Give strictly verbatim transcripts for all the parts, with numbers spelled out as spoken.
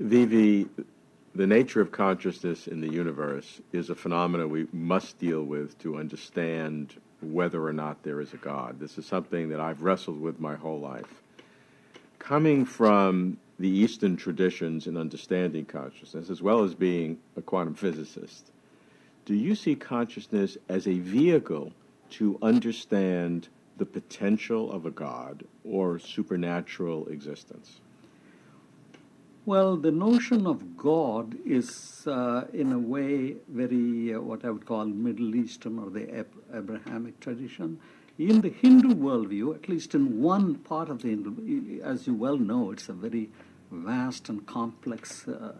The, the, the nature of consciousness in the universe is a phenomena we must deal with to understand whether or not there is a God. This is something that I've wrestled with my whole life. Coming from the Eastern traditions in understanding consciousness, as well as being a quantum physicist, do you see consciousness as a vehicle to understand the potential of a God or supernatural existence? Well, the notion of God is, uh, in a way, very, uh, what I would call Middle Eastern or the Ab Abrahamic tradition. In the Hindu worldview, at least in one part of the Hindu, as you well know, it's a very vast and complexly uh,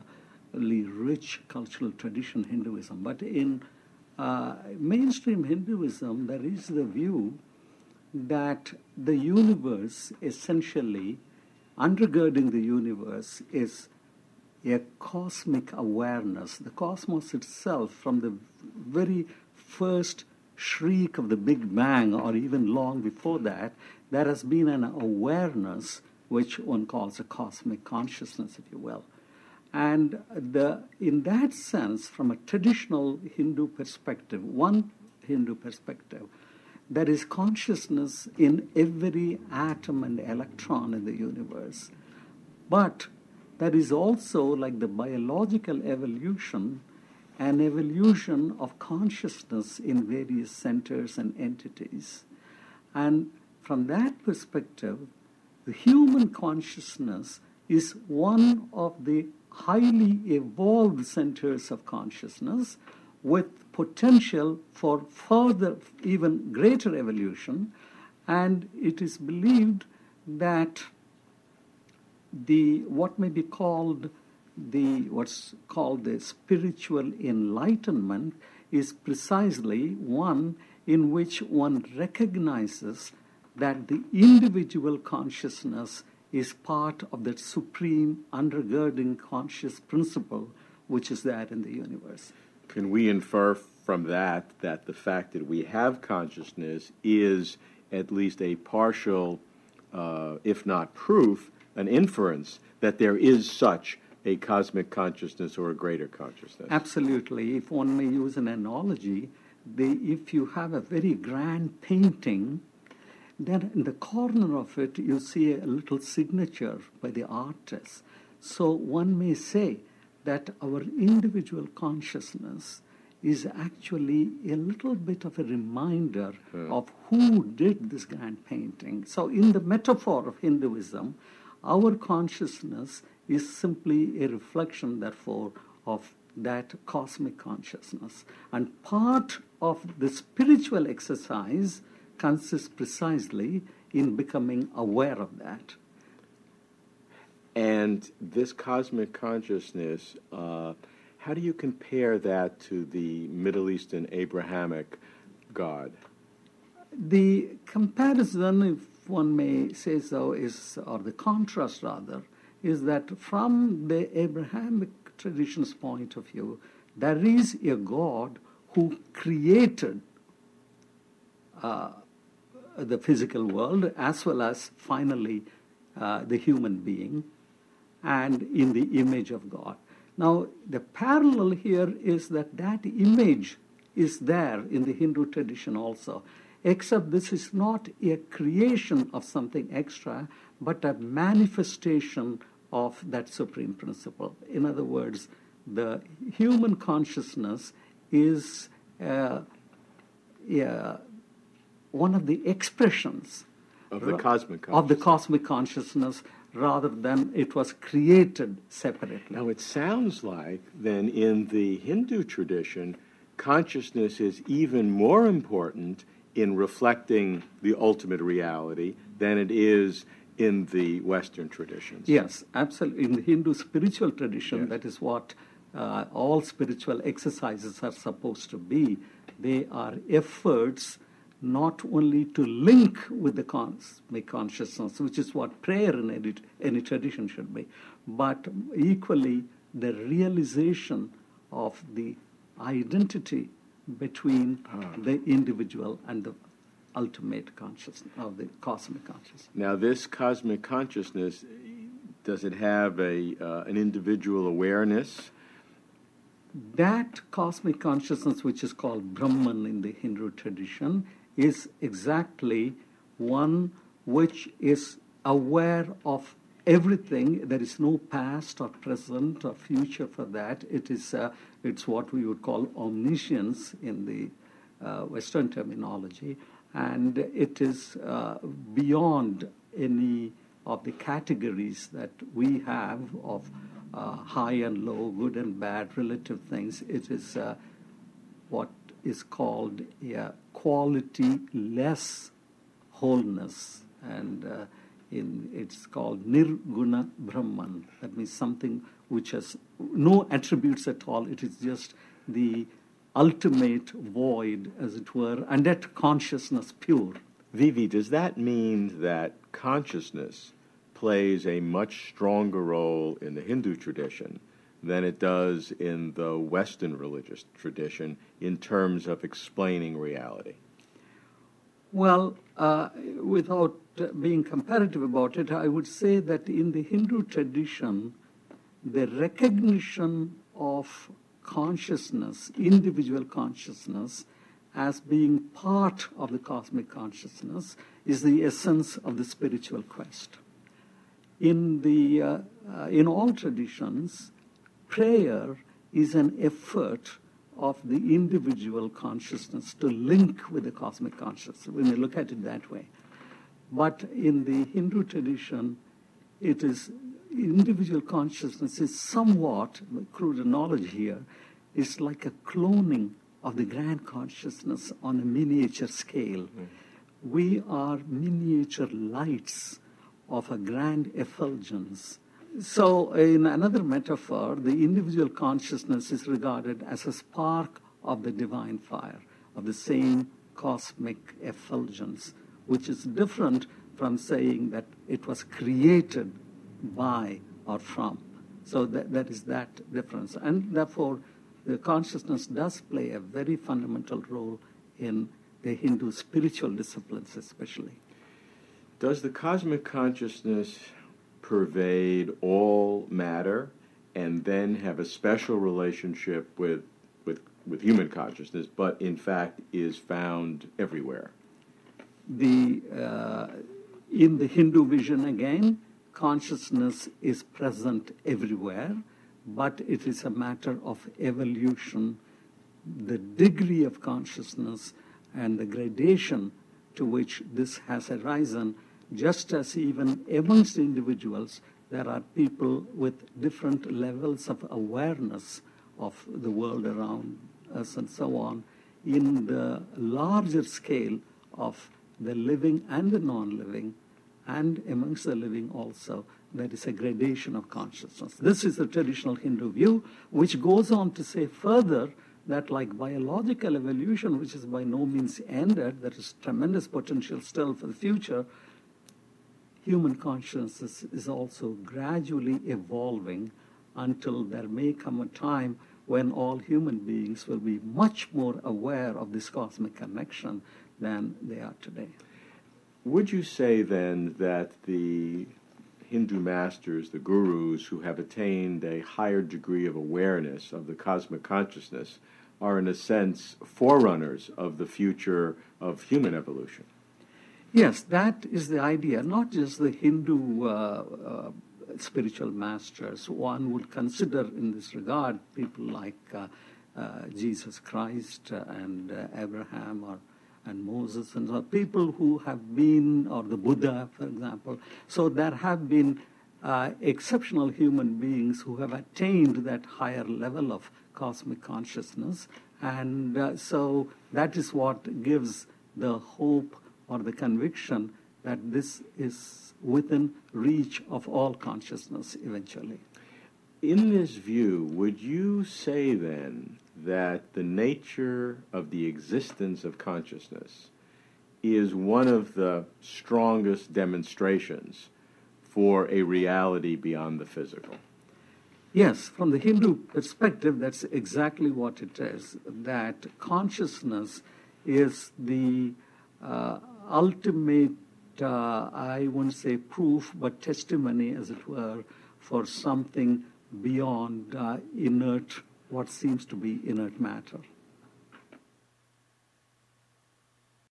rich cultural tradition, Hinduism. But in uh, mainstream Hinduism, there is the view that the universe essentially undergirding the universe is a cosmic awareness. The cosmos itself, from the very first shriek of the Big Bang, or even long before that, there has been an awareness which one calls a cosmic consciousness, if you will. And the, in that sense, from a traditional Hindu perspective, one Hindu perspective, there is consciousness in every atom and electron in the universe. But there is also, like the biological evolution, an evolution of consciousness in various centers and entities. And from that perspective, the human consciousness is one of the highly evolved centers of consciousness, with potential for further, even greater evolution. And it is believed that the, what may be called the, what's called the spiritual enlightenment is precisely one in which one recognizes that the individual consciousness is part of that supreme undergirding conscious principle which is there in the universe. Can we infer from that that the fact that we have consciousness is at least a partial, uh, if not proof, an inference that there is such a cosmic consciousness or a greater consciousness? Absolutely. If one may use an analogy, the, if you have a very grand painting, then in the corner of it you see a little signature by the artist. So one may say that our individual consciousness is actually a little bit of a reminder hmm. of who did this grand painting. So in the metaphor of Hinduism, our consciousness is simply a reflection, therefore, of that cosmic consciousness. And part of the spiritual exercise consists precisely in becoming aware of that. And this cosmic consciousness, uh, how do you compare that to the Middle Eastern Abrahamic God? The comparison, if one may say so, is, or the contrast rather, is that from the Abrahamic tradition's point of view, there is a God who created uh, the physical world as well as finally uh, the human being, and in the image of God. Now, the parallel here is that that image is there in the Hindu tradition also, except this is not a creation of something extra, but a manifestation of that supreme principle. In other words, the human consciousness is uh, uh, one of the expressions of the cosmic consciousness. Of the cosmic consciousness, rather than it was created separately. Now it sounds like then in the Hindu tradition, consciousness is even more important in reflecting the ultimate reality than it is in the Western traditions. Yes, absolutely. In the Hindu spiritual tradition, yes. That is what uh, all spiritual exercises are supposed to be. They are efforts not only to link with the cosmic consciousness, which is what prayer in any, any tradition should be, but equally the realization of the identity between ah. the individual and the ultimate consciousness, of the cosmic consciousness. Now this cosmic consciousness Does it have a, uh, an individual awareness? That cosmic consciousness, which is called Brahman in the Hindu tradition, is exactly one which is aware of everything. There is no past or present or future for that. It is uh, it's what we would call omniscience in the uh, Western terminology, and it is uh, beyond any of the categories that we have of uh, high and low, good and bad, relative things. It is uh, what is called a quality-less wholeness, and uh, in, it's called Nirguna Brahman. That means something which has no attributes at all. It is just the ultimate void, as it were, and that consciousness pure. Vivi, does that mean that consciousness plays a much stronger role in the Hindu tradition than it does in the Western religious tradition in terms of explaining reality? Well, uh, without being comparative about it, I would say that in the Hindu tradition, the recognition of consciousness, individual consciousness, as being part of the cosmic consciousness is the essence of the spiritual quest. In, the, uh, uh, in all traditions, prayer is an effort of the individual consciousness to link with the cosmic consciousness, when you look at it that way. But in the Hindu tradition, it is individual consciousness is somewhat, crude knowledge here, is like a cloning of the grand consciousness on a miniature scale. Mm. We are miniature lights of a grand effulgence. So in another metaphor, the individual consciousness is regarded as a spark of the divine fire, of the same cosmic effulgence, which is different from saying that it was created by or from. So that, that is that difference. And therefore, the consciousness does play a very fundamental role in the Hindu spiritual disciplines especially. Does the cosmic consciousness pervade all matter and then have a special relationship with, with, with human consciousness, but in fact is found everywhere? The, uh, in the Hindu vision again, consciousness is present everywhere, but it is a matter of evolution. The degree of consciousness and the gradation to which this has arisen, just as even amongst individuals, there are people with different levels of awareness of the world around us and so on. In the larger scale of the living and the non-living, and amongst the living also, there is a gradation of consciousness. This is the traditional Hindu view, which goes on to say further that, like biological evolution, which is by no means ended, there is tremendous potential still for the future, human consciousness is also gradually evolving until there may come a time when all human beings will be much more aware of this cosmic connection than they are today. Would you say then that the Hindu masters, the gurus who have attained a higher degree of awareness of the cosmic consciousness, are in a sense forerunners of the future of human evolution? Yes, that is the idea. Not just the Hindu uh, uh, spiritual masters. One would consider in this regard people like uh, uh, Jesus Christ and uh, Abraham or and Moses, and so people who have been, or the Buddha, for example. So there have been uh, exceptional human beings who have attained that higher level of cosmic consciousness. And uh, so that is what gives the hope or the conviction that this is within reach of all consciousness eventually. In this view, would you say then that the nature of the existence of consciousness is one of the strongest demonstrations for a reality beyond the physical? Yes, from the Hindu perspective, that's exactly what it is, that consciousness is the uh, ultimate uh, I won't say proof, but testimony, as it were, for something beyond uh, inert, what seems to be inert matter.